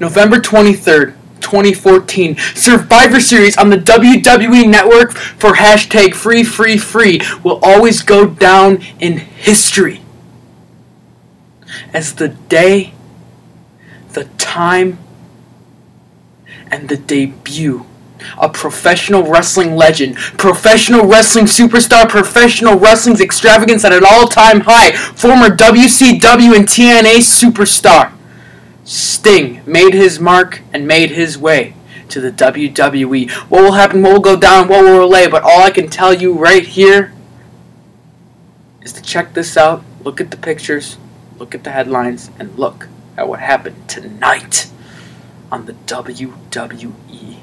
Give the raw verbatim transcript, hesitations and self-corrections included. November twenty-third, twenty fourteen, Survivor Series on the W W E Network for hashtag free free free will always go down in history as the day, the time, and the debut of professional wrestling legend, professional wrestling superstar, professional wrestling's extravagance at an all-time high, former W C W and T N A superstar. Sting made his mark and made his way to the W W E. What will happen, what will go down, what will relay, but all I can tell you right here is to check this out, look at the pictures, look at the headlines, and look at what happened tonight on the W W E.